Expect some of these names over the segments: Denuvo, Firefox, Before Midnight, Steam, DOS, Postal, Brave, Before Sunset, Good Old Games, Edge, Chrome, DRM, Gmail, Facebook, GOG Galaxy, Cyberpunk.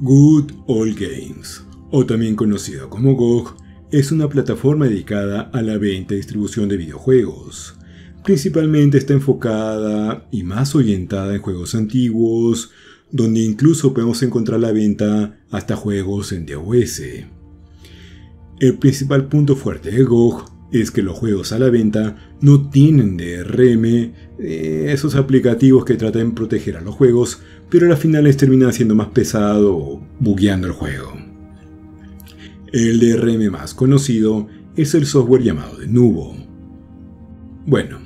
Good Old Games, o también conocido como GOG, es una plataforma dedicada a la venta y distribución de videojuegos. Principalmente está enfocada y más orientada en juegos antiguos, donde incluso podemos encontrar la venta hasta juegos en DOS. El principal punto fuerte de GOG es que los juegos a la venta no tienen DRM, esos aplicativos que tratan de proteger a los juegos, pero al final les termina siendo más pesado o bugueando el juego. El DRM más conocido es el software llamado Denuvo. Bueno,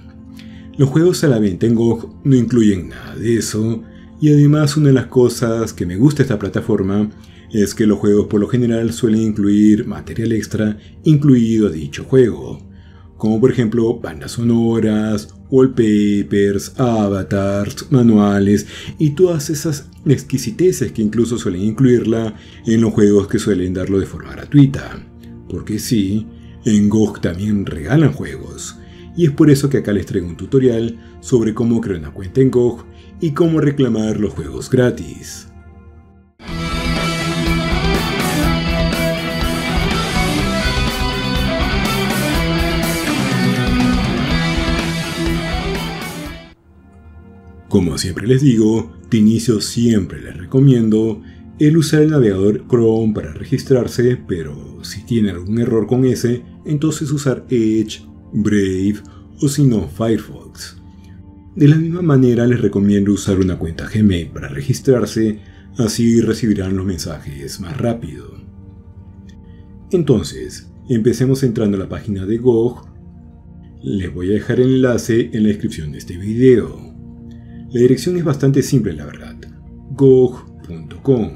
los juegos a la venta en GOG no incluyen nada de eso, y además una de las cosas que me gusta de esta plataforma es que los juegos por lo general suelen incluir material extra incluido a dicho juego, como por ejemplo bandas sonoras, wallpapers, avatars, manuales y todas esas exquisiteces que incluso suelen incluirla en los juegos que suelen darlo de forma gratuita. Porque sí, en GOG también regalan juegos, y es por eso que acá les traigo un tutorial sobre cómo crear una cuenta en GOG y cómo reclamar los juegos gratis. Como siempre les digo, de inicio siempre les recomiendo el usar el navegador Chrome para registrarse, pero si tienen algún error con ese, entonces usar Edge, Brave o si no Firefox. De la misma manera les recomiendo usar una cuenta Gmail para registrarse, así recibirán los mensajes más rápido. Entonces, empecemos entrando a la página de GOG. Les voy a dejar el enlace en la descripción de este video. La dirección es bastante simple, la verdad, gog.com.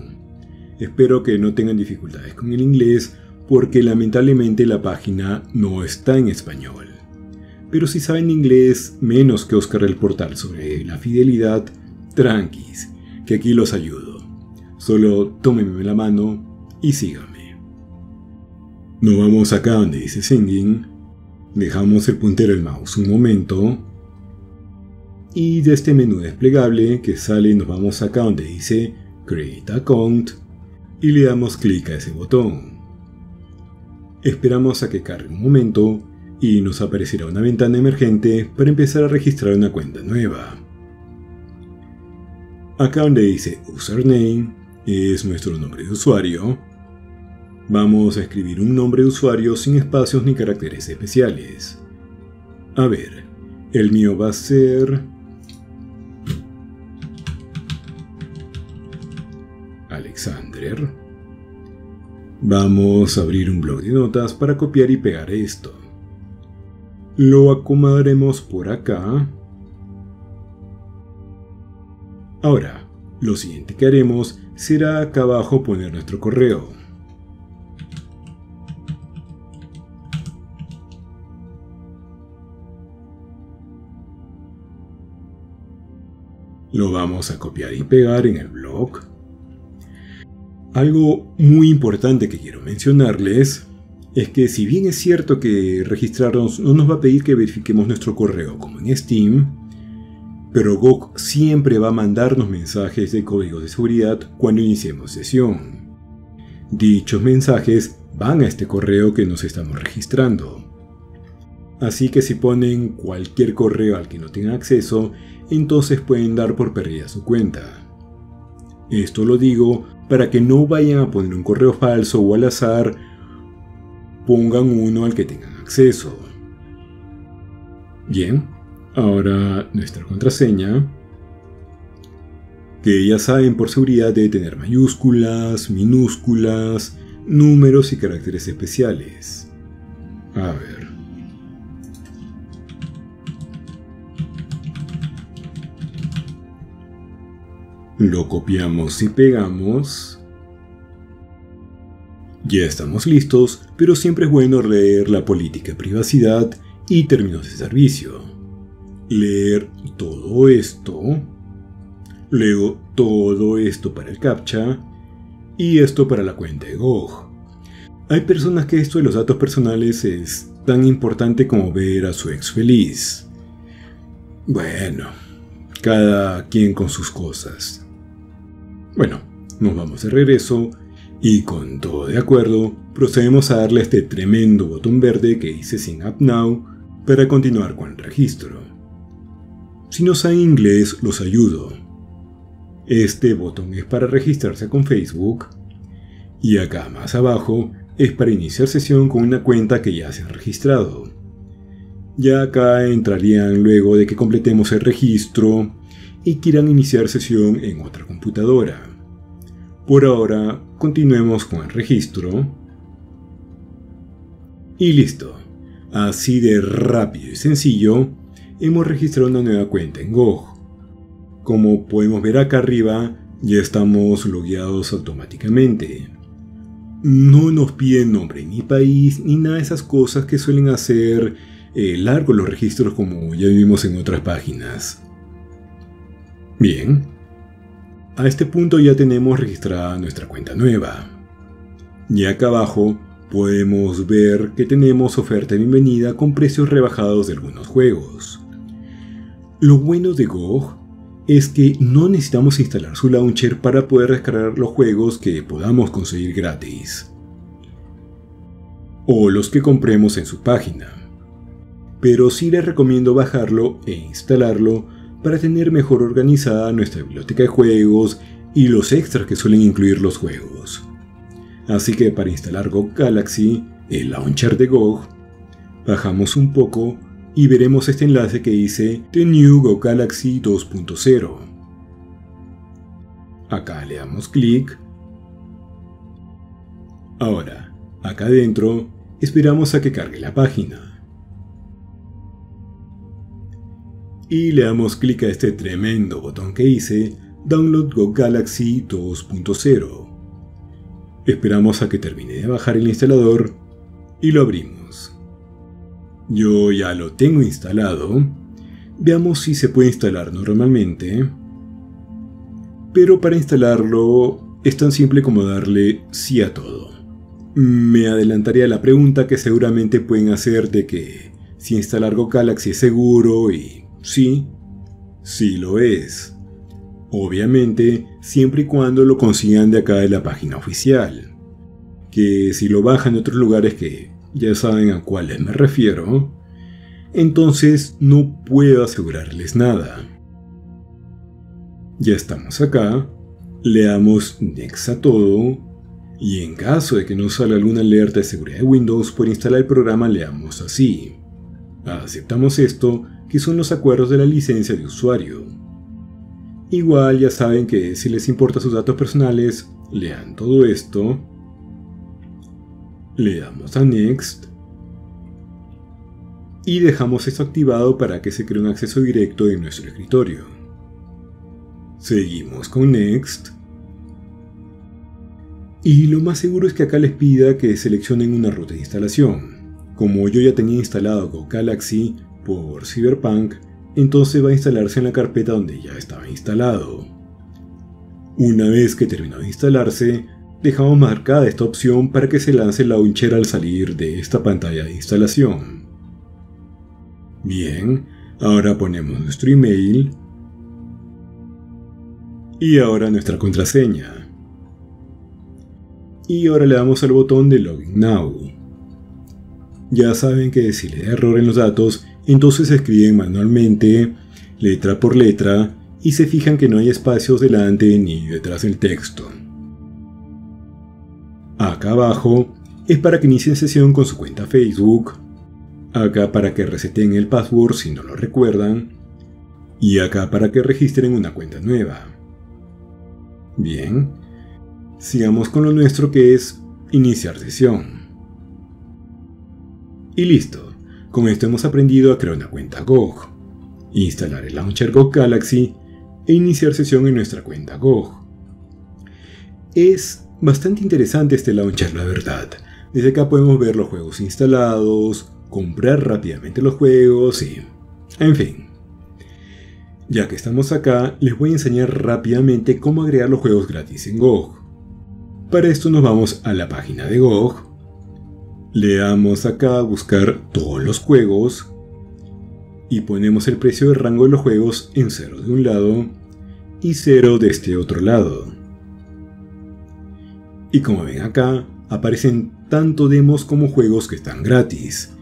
Espero que no tengan dificultades con el inglés, porque lamentablemente la página no está en español. Pero si saben inglés, menos que Oscar el Portal sobre la fidelidad, tranquis, que aquí los ayudo. Solo tómenme la mano y síganme. Nos vamos acá donde dice Singing. Dejamos el puntero del mouse un momento. Y de este menú desplegable que sale nos vamos acá donde dice Create Account y le damos clic a ese botón. Esperamos a que cargue un momento y nos aparecerá una ventana emergente para empezar a registrar una cuenta nueva. Acá donde dice Username es nuestro nombre de usuario. Vamos a escribir un nombre de usuario sin espacios ni caracteres especiales. A ver, el mío va a ser Alexander. Vamos a abrir un bloc de notas para copiar y pegar esto. Lo acomodaremos por acá. Ahora, lo siguiente que haremos será acá abajo poner nuestro correo. Lo vamos a copiar y pegar en el blog. Algo muy importante que quiero mencionarles es que si bien es cierto que registrarnos no nos va a pedir que verifiquemos nuestro correo como en Steam, pero GOG siempre va a mandarnos mensajes de código de seguridad cuando iniciemos sesión. Dichos mensajes van a este correo que nos estamos registrando. Así que si ponen cualquier correo al que no tengan acceso, entonces pueden dar por perdida su cuenta. Esto lo digo para que no vayan a poner un correo falso o al azar, pongan uno al que tengan acceso. Bien, ahora nuestra contraseña, que ya saben por seguridad debe tener mayúsculas, minúsculas, números y caracteres especiales. A ver. Lo copiamos y pegamos. Ya estamos listos, pero siempre es bueno leer la política de privacidad y términos de servicio. Leer todo esto. Luego todo esto para el captcha. Y esto para la cuenta de GOG. Hay personas que esto de los datos personales es tan importante como ver a su ex feliz. Bueno, cada quien con sus cosas. Bueno, Nos vamos de regreso y con todo de acuerdo, procedemos a darle a este tremendo botón verde que hice sin App Now para continuar con el registro. Si no saben inglés, los ayudo. Este botón es para registrarse con Facebook y acá más abajo es para iniciar sesión con una cuenta que ya se ha registrado. Ya acá entrarían luego de que completemos el registro y quieran iniciar sesión en otra computadora. Por ahora, continuemos con el registro. Y listo. Así de rápido y sencillo, hemos registrado una nueva cuenta en GOG. Como podemos ver acá arriba, ya estamos logueados automáticamente. No nos piden nombre ni país ni nada de esas cosas que suelen hacer largos los registros como ya vimos en otras páginas. Bien. A este punto ya tenemos registrada nuestra cuenta nueva. Y acá abajo podemos ver que tenemos oferta de bienvenida con precios rebajados de algunos juegos. Lo bueno de GOG es que no necesitamos instalar su launcher para poder descargar los juegos que podamos conseguir gratis. O los que compremos en su página. Pero sí les recomiendo bajarlo e instalarlo para tener mejor organizada nuestra biblioteca de juegos y los extras que suelen incluir los juegos. Así que para instalar GOG Galaxy, el launcher de GOG, bajamos un poco y veremos este enlace que dice The New GOG Galaxy 2.0. Acá le damos clic. Ahora, acá adentro, esperamos a que cargue la página. Y le damos clic a este tremendo botón que hice, Download GOG Galaxy 2.0. Esperamos a que termine de bajar el instalador y lo abrimos. Yo ya lo tengo instalado. Veamos si se puede instalar normalmente. Pero para instalarlo es tan simple como darle sí a todo. Me adelantaría la pregunta que seguramente pueden hacer de que si instalar GOG Galaxy es seguro y... sí, sí lo es. Obviamente, siempre y cuando lo consigan de acá de la página oficial. Que si lo bajan de otros lugares que ya saben a cuáles me refiero, entonces no puedo asegurarles nada. Ya estamos acá, le damos Next a todo, y en caso de que no salga alguna alerta de seguridad de Windows por instalar el programa, le damos así. Aceptamos esto, que son los acuerdos de la licencia de usuario. Igual ya saben que si les importa sus datos personales, lean todo esto. Le damos a Next. Y dejamos esto activado para que se cree un acceso directo en nuestro escritorio. Seguimos con Next. Y lo más seguro es que acá les pida que seleccionen una ruta de instalación. Como yo ya tenía instalado GOG Galaxy por Cyberpunk, entonces va a instalarse en la carpeta donde ya estaba instalado. Una vez que terminó de instalarse, dejamos marcada esta opción para que se lance el launcher al salir de esta pantalla de instalación. Bien, ahora ponemos nuestro email y ahora nuestra contraseña. Y ahora le damos al botón de Login Now. Ya saben que si le da error en los datos, entonces escriben manualmente, letra por letra, y se fijan que no hay espacios delante ni detrás del texto. Acá abajo es para que inicien sesión con su cuenta Facebook, acá para que reseten el password si no lo recuerdan, y acá para que registren una cuenta nueva. Bien, sigamos con lo nuestro que es iniciar sesión. Y listo. Con esto hemos aprendido a crear una cuenta GOG, instalar el launcher GOG Galaxy e iniciar sesión en nuestra cuenta GOG. Es bastante interesante este launcher, la verdad. Desde acá podemos ver los juegos instalados, comprar rápidamente los juegos y... en fin. Ya que estamos acá, les voy a enseñar rápidamente cómo agregar los juegos gratis en GOG. Para esto nos vamos a la página de GOG. Le damos acá a buscar todos los juegos y ponemos el precio de rango de los juegos en 0 de un lado y 0 de este otro lado. Y como ven acá, aparecen tanto demos como juegos que están gratis.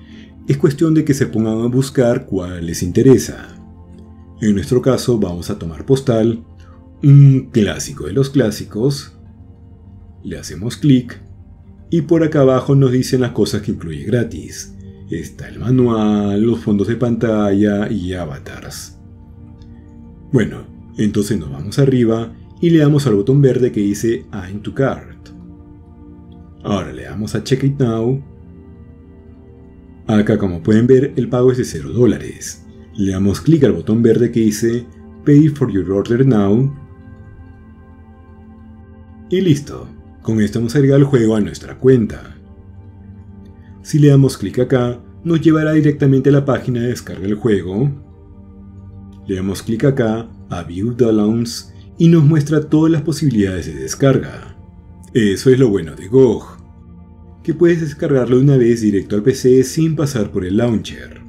Es cuestión de que se pongan a buscar cuál les interesa. En nuestro caso vamos a tomar Postal, un clásico de los clásicos. Le hacemos clic y por acá abajo nos dicen las cosas que incluye gratis. Está el manual, los fondos de pantalla y avatars. Bueno, entonces nos vamos arriba y le damos al botón verde que dice Add to Cart. Ahora le damos a Check It Now. Acá, como pueden ver, el pago es de $0. Le damos clic al botón verde que dice Pay for your order now. Y listo. Con esto vamos a agregar el juego a nuestra cuenta. Si le damos clic acá, nos llevará directamente a la página de descarga del juego. Le damos clic acá a View Downloads y nos muestra todas las posibilidades de descarga. Eso es lo bueno de GOG, que puedes descargarlo de una vez directo al PC sin pasar por el launcher.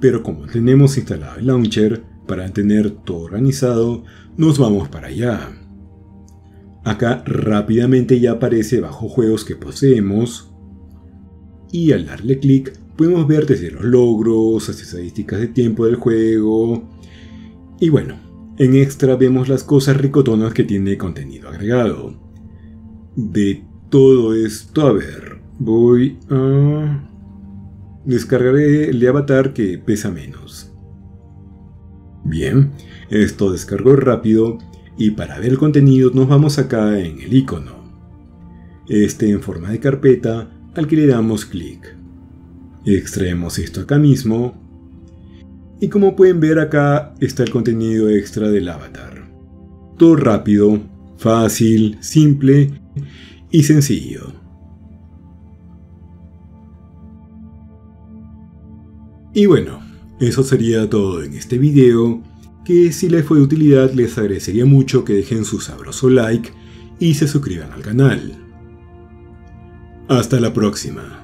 Pero como tenemos instalado el launcher, para tener todo organizado, nos vamos para allá. Acá rápidamente ya aparece bajo juegos que poseemos. Y al darle clic podemos ver desde los logros, las estadísticas de tiempo del juego. Y bueno, en extra vemos las cosas ricotonas que tiene contenido agregado. De todo esto, a ver, voy a... descargaré el de avatar que pesa menos. Bien, esto descargó rápido y para ver el contenido nos vamos acá en el icono. Este en forma de carpeta, al que le damos clic. Extraemos esto acá mismo. Y como pueden ver acá está el contenido extra del avatar. Todo rápido, fácil, simple y sencillo. Y bueno, eso sería todo en este video, que si les fue de utilidad les agradecería mucho que dejen su sabroso like y se suscriban al canal. Hasta la próxima.